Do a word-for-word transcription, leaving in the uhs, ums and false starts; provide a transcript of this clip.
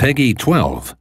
Peggy twelve.